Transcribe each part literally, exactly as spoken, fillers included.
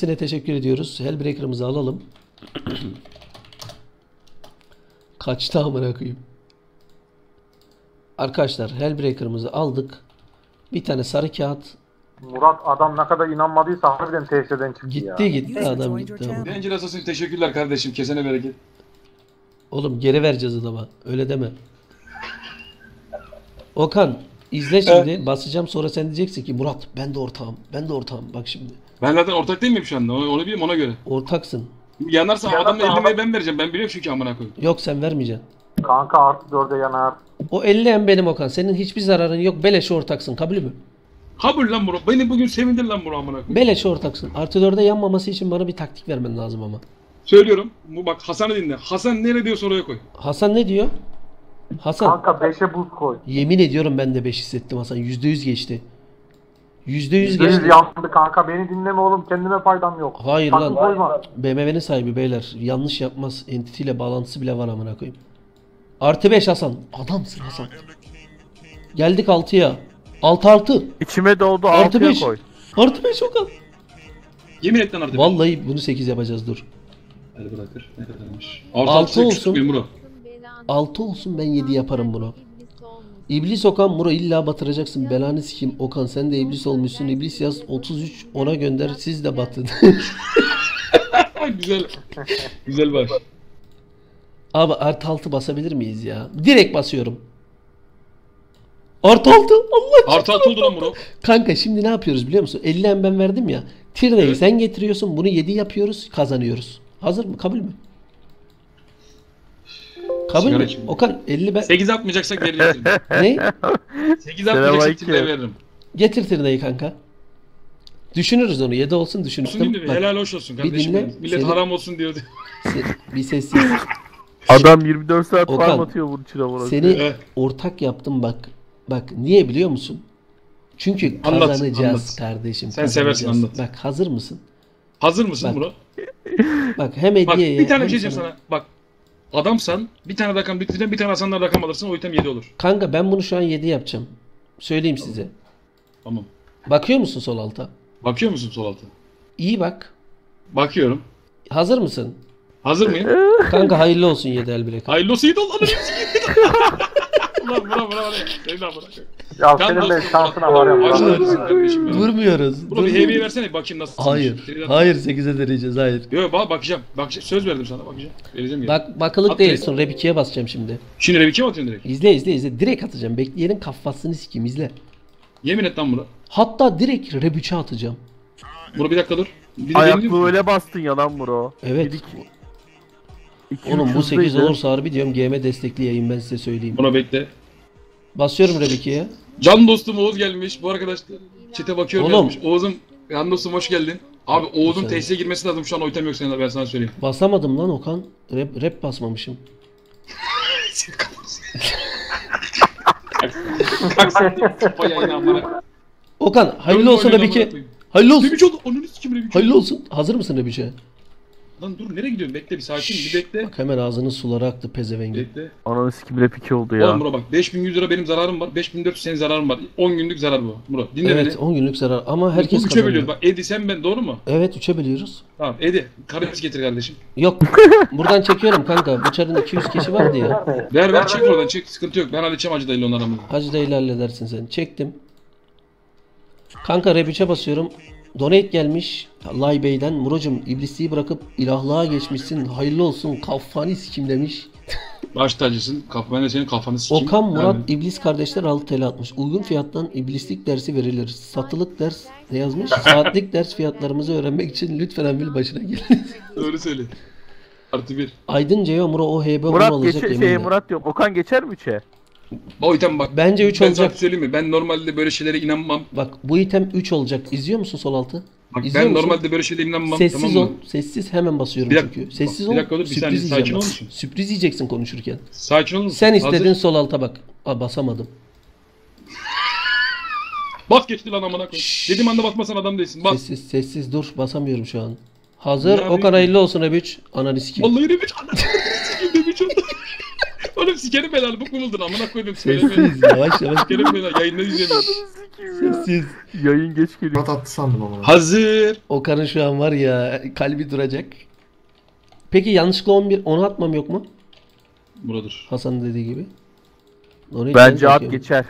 Size teşekkür ediyoruz. Hellbreaker'ımızı alalım. Kaçtı amına koyayım. Arkadaşlar Hellbreaker'ımızı aldık. Bir tane sarı kağıt. Murat adam ne kadar inanmadıysa harbiden T S'den çıktı gitti, ya. Gitti gitti adam gitti. Danger Assassin teşekkürler kardeşim. Kesene bereket. Oğlum geri vereceğiz adama. Öyle deme. Okan izle şimdi. Evet. Basacağım sonra sen diyeceksin ki Murat ben de ortağım. Ben de ortağım. Bak şimdi. Ben zaten ortak değil miyim şu anda? Onu, onu bileyim ona göre. Ortaksın. Yanarsa yanarsa adamla elli ben vereceğim. Ben biliyorum çünkü amına koyayım. Yok sen vermeyeceksin. Kanka artı dörde yanar. O elli em benim Okan. Senin hiçbir zararın yok. Beleş ortaksın. Kabul mü? Kabul lan Murat. Beni bugün sevindir lan Murat amına koyayım. Beleş ortaksın. Artı dörde yanmaması için bana bir taktik vermen lazım ama. Söylüyorum. Bu bak Hasan'ı dinle. Hasan ne diyorsa oraya koy. Hasan ne diyor? Hasan. Kanka beşe buz koy. Yemin ediyorum ben de beş hissettim Hasan. yüzde yüz geçti. yüzde yüz geçti. Yandı kanka. Beni dinleme oğlum. Kendime faydam yok. Hayır kanka, lan. Koyma. B M W'nin sahibi beyler. Yanlış yapmaz. Entity ile bağlantısı bile var amına koyayım. Artı beş Hasan. Adamsın Hasan. Geldik altıya. altı artı. İçime doldu altıya koy. Artı beş Okan. Yemin et lan artı beş. Vallahi bunu sekiz yapacağız dur. Hadi bırakır. Ne kadarmış. altı olsun. altı olsun ben yedi yaparım bunu. İblis Okan Muro illa batıracaksın. Belanı sikeyim Okan sen de iblis olmuşsun. İblis yaz otuz üç ona gönder siz de batın. Güzel. Güzel baş. Abi artı altı basabilir miyiz ya? Direkt basıyorum. Artı altı. Allah artı altı oldu lan Muro. Kanka şimdi ne yapıyoruz biliyor musun? elli em ben verdim ya. Tirneyi evet. Sen getiriyorsun. Bunu yedi yapıyoruz. Kazanıyoruz. Hazır mı? Kabul mü? Kabul mü? Okan elli ben... sekiz atmayacaksak veririm. Ne? sekiz atmayacaksak tirneyi veririm. Getir tirneyi kanka. Düşünürüz onu. yedi olsun düşünürüz. Bak, helal hoş olsun kardeşim. Dinle, millet seni... haram olsun diyordu. Bir sessiz. Adam yirmi dört saat falan atıyor bunun için amına. Seni evet. Ortak yaptım bak. Bak niye biliyor musun? Çünkü kazanacağız anlat, anlat. Kardeşim. Sen seversin anlat. Bak hazır mısın? Hazır mısın bak. Bro? Bak hem hediye. Bir tane bir şey diyeceğim sana. Bak adamsan bir tane rakam bitireceksin bir tane Hasan'dan rakam alırsın o item yedi olur. Kanka ben bunu şu an yedi yapacağım. Söyleyeyim tamam. Size. Tamam. Bakıyor musun sol alta? Bakıyor musun sol alta? İyi bak. Bakıyorum. Hazır mısın? Hazır mıyım? Kanka hayırlı olsun yedi el bilek. Hayırlı olsun yedi Allah'ım. Ulan bura bura bura. Ya senin de şansına var ya. Durmuyoruz. Bunu bir heybeyi versene bakayım nasıl. Hayır. Sınır. Hayır sekize vereceğiz hayır. Yok bak bakacağım. Bak söz verdim sana bakacağım. Vereceğim ya. Bak bakılık at değil direkt. Sonra Rebiki'ye basacağım şimdi. Şimdi Rebiki'ye mi atıyorsun direkt? İzle izle izle. Direkt atacağım. Bekleyelim kafasını sikeyim izle. Yemin et lan bura. Hatta direkt Rebiki'ye atacağım. Bura bir dakika dur. Ayaklı öyle bastın ya lan bura. Evet. Oğlum bu sekiz olursa harbi diyorum G M destekli yayın ben size söyleyeyim. Buna bekle. Basıyorum Rebiki'ye. Can dostum Oğuz gelmiş bu arkadaşlar. Çete bakıyorum oğlum. Gelmiş. Oğuz'um can dostum hoş geldin. Abi Oğuz'un T S'ye girmesi lazım şu an oytem yok seninle ben sana söyleyeyim. Basamadım lan Okan. Rap, rap basmamışım. Okan hayırlı olsun Rebiki. Hayırlı olsun. Hayırlı olsun. Hazır mısın Rebiki'ye? Lan dur nereye gidiyorsun? Bekle bir sakin bir bekle. Bak hemen ağzının suları aktı pezevengi. Bekle. Ananı sikim rap iki oldu ya. Oğlum bura bak beş bin yüz lira benim zararım var. beş bin dört yüz senin zararın var. on günlük zarar bu. Bura dinle evet, beni. Evet on günlük zarar ama herkes üçe kazanıyor. üçe bak Edi sen ben doğru mu? Evet üçe biliyoruz. Tamam Edi karabis getir kardeşim. Yok buradan çekiyorum kanka. Bıçarın iki yüz kişi vardı ya. Ver ver çek oradan çek sıkıntı yok. Ben halledeceğim Hacı Dayı'yla onlara. Hacı Dayı'yla halledersin sen. Çektim. Kanka rap üçe basıyorum. Donate gelmiş Lay Bey'den. Murocum iblisliği bırakıp ilahlığa geçmişsin. Hayırlı olsun kafanı sikim demiş. Baş tacısın. Ben de senin kafanı sikim. Okan Murat yani. İblis kardeşler altı T L atmış. Uygun fiyattan iblislik dersi verilir. Satılık ders ne yazmış? Saatlik ders fiyatlarımızı öğrenmek için lütfen emil başına gelin. Doğru söyle. Artı bir. Aydın Ceyo Murat o H B Murat olacak geçer, şey, Murat yok. Okan geçer mi üçe? O item bak. Bence üç ben olacak. Ben söyleyeyim mi? Ben normalde böyle şeylere inanmam. Bak bu item üç olacak. İzliyor musun sol altı? Bak İzliyor ben musun? Normalde böyle şeylere inanmam. Sessiz tamam ol. Mı? Sessiz hemen basıyorum bir çünkü. Sessiz ol. Bir dakika dur. Bir saniye sakin ol musun? Sürpriz yiyeceksin konuşurken. Sakin ol musun? Sen istedin hazır. Sol alta bak. Aa, basamadım. Bas geçti lan amına koyayım. Dediğim anda basmasan adam değilsin. Bas. Sessiz sessiz dur. Basamıyorum şu an. Hazır. Ya Okan hayırlı olsun Rebiç. Analiz kim? Vallahi Rebiç. Rebiç oldu. Oğlum sikerim belanı bu kumuldun amına koydum. Sessiz yavaş yavaş. Sikerim belanı yayında izleyemiyorum. Siz... Yayın geç geliyor. Pat attı sandım ama. Hazır. Okan'ın şu an var ya, kalbi duracak. Peki yanlışlıkla on bir, onu atmam yok mu? Buradır. Hasan'ın dediği gibi. Orayı bence at geçer.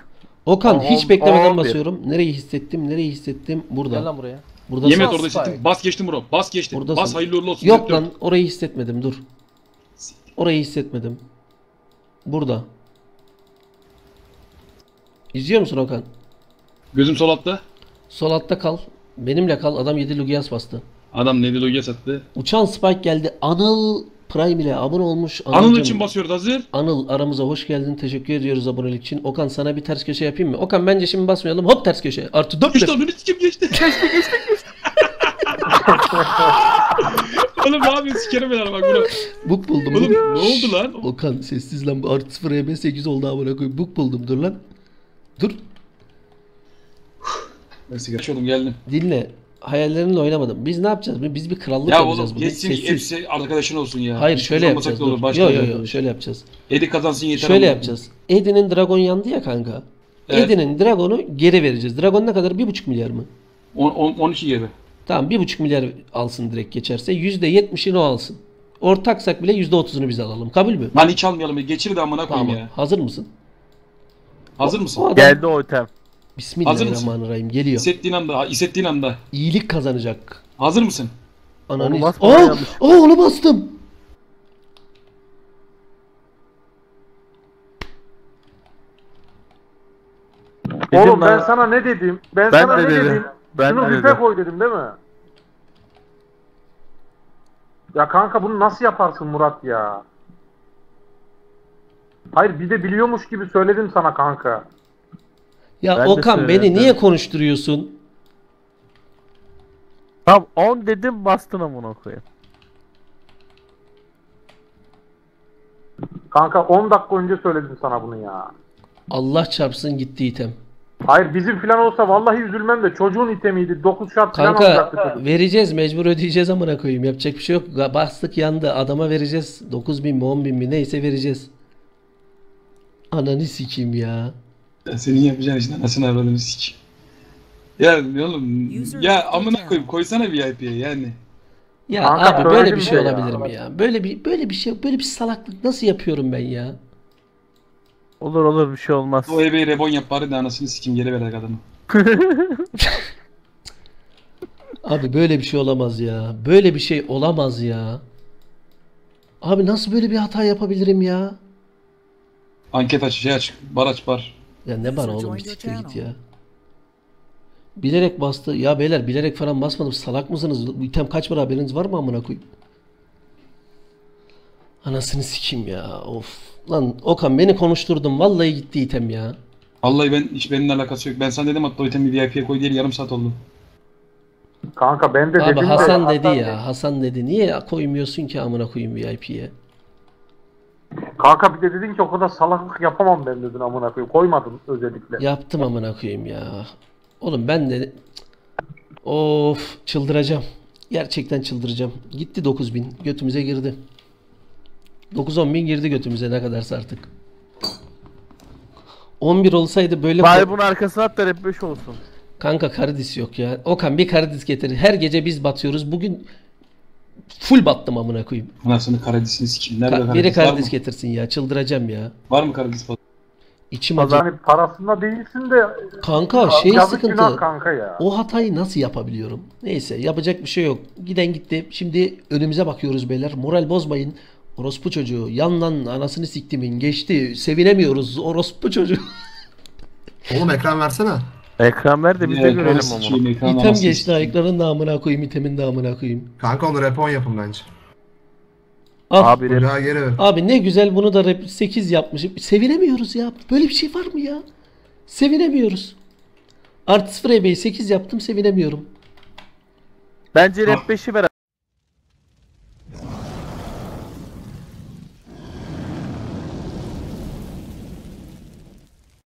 Okan on, hiç beklemeden on, basıyorum. Nereyi hissettim? Nereyi hissettim? Burada. Gel lan buraya. Burada Yemet orada hissettim. Bas geçtim bro. Bas geçtim. Buradasın. Bas hayırlı uğurlu olsun. Yok lan dört. Orayı hissetmedim dur. Orayı hissetmedim. Burada. İzliyor musun Okan? Gözüm sol altta. Sol altta kal. Benimle kal. Adam yedi Lugias bastı. Adam yedi Lugias attı. Uçan Spike geldi. Anıl Prime ile abone olmuş. Anıl, Anıl için basıyoruz hazır. Anıl aramıza hoş geldin. Teşekkür ediyoruz abonelik için. Okan sana bir ters köşe yapayım mı? Okan bence şimdi basmayalım. Hop ters köşe. Artı dört. İşte onu kim geçti? Geçti geçti geçti. Oğlum ne yapıyorsun? Sikerim ben bak buna. Buk buldum. Oğlum bu... ne oldu lan? Okan sessiz lan. Artı sıfır E B sekiz oldu abone koy. Buk buldum dur lan. Dur. Ben sigara içiyordum geldim. Dinle. Hayallerinle oynamadım. Biz ne yapacağız? Biz bir krallık ya yapacağız. Ya oğlum geçsin ki hepsi arkadaşın olsun ya. Hayır hiç şöyle yapacağız. Yok yok yok şöyle yapacağız. Eddie kazansın yeter. Şöyle yapacağız. Eddie'nin dragon yandı ya kanka. Evet. Eddie'nin dragonu geri vereceğiz. Dragon ne kadar? bir buçuk milyar mı? on iki gibi. Tamam bir buçuk milyar alsın direkt geçerse. yüzde yetmişini o alsın. Ortaksak bile yüzde otuzunu biz alalım. Kabul mü? Lan hiç almayalım. Geçir de amına koyayım tamam ya. Hazır mısın? Hazır mısın? O adam... Geldi o item. Bismillahirrahmanirrahim geliyor. Hissettiğin anda, hissettiğin anda. İyilik kazanacak. Hazır mısın? Ananı bas. Aa, onu bastım. Oğlum dedim ben bana... sana ne dedim? Ben, ben sana de ne dedim? dedim? Ben şunu de bife koy dedim değil mi? Ya kanka bunu nasıl yaparsın Murat ya? Hayır bir de biliyormuş gibi söyledim sana kanka. Ya ben Okan beni niye konuşturuyorsun? Tam on dedim bastın amına koyayım. Kanka on dakika önce söyledim sana bunu ya. Allah çarpsın gitti item. Hayır bizim falan olsa vallahi üzülmem de çocuğun itemiydi. dokuz şart falan olacaktı. Kanka vereceğiz mecbur ödeyeceğiz amına koyayım. Yapacak bir şey yok. Bastık yandı adama vereceğiz. dokuz bin mi on bin mi neyse vereceğiz. Ananı sikeyim ya. Senin yapacağın işin anasını avradını sikeyim. Ya oğlum ya amına koyayım koysana V I P'ye yani. Ya kanka, abi böyle bir şey olabilir mi ya? ya? Böyle bir böyle bir şey böyle bir salaklık nasıl yapıyorum ben ya? Olur olur bir şey olmaz. O ebeyi rebon yap bari de anasını sikeyim geri ver kadını. Abi böyle bir şey olamaz ya. Böyle bir şey olamaz ya. Abi nasıl böyle bir hata yapabilirim ya? Anket aç, şey aç, bar aç bar. Ya ne bar oğlum, siktir git ya. Bilerek bastı. Ya beyler bilerek falan basmadım. Salak mısınız? İtem kaç para haberiniz var mı amına koyayım? Anasını sikeyim ya. Of. Lan Okan beni konuşturdun. Vallahi gitti item ya. Vallahi ben hiç benimle alakası yok. Ben sana dedim hatta o itemi V I P'ye koy diye yarım saat oldu. Kanka ben de abi, dedim. Abi Hasan de, dedi Hasan ya. De. Hasan dedi. Niye koymuyorsun ki amına koyayım V I P'ye? Kanka bir de dedin ki o kadar salaklık yapamam ben dedin amına koyayım. Koymadın özellikle. Yaptım amına koyayım ya. Oğlum ben de of çıldıracağım. Gerçekten çıldıracağım. Gitti dokuz bin götümüze girdi. dokuz on bin girdi götümüze ne kadarsa artık. on bir olsaydı böyle. Bari bunun arkasına at da hep beş olsun. Kanka karidis yok ya. Okan bir karidis getirir. Her gece biz batıyoruz. Bugün full battım amına koyayım. Anasını karadisini sikeyim. Nerede karadis? Biri karadis getirsin ya. Çıldıracağım ya. Var mı karadis falan? İçim acı. Yani parasında değilsin de. Kanka şey sıkıntı. Kanka ya. O hatayı nasıl yapabiliyorum? Neyse yapacak bir şey yok. Giden gitti. Şimdi önümüze bakıyoruz beyler. Moral bozmayın. Orospu çocuğu. Yandan anasını siktimin geçti. Sevinemiyoruz. Orospu çocuğu. Oğlum ekran versene. Ekran ver de bir de görelim onu. İtem geçti ayakların namına koyayım, itemin namına koyayım. Kanka onu repon yapın bence. Al. Abi rep... geri ver. Abi ne güzel bunu da rep sekiz yapmışım. Sevinemiyoruz ya. Böyle bir şey var mı ya? Sevinemiyoruz. Artı sıfır E B'yi sekiz yaptım sevinemiyorum. Bence rep beşi ver.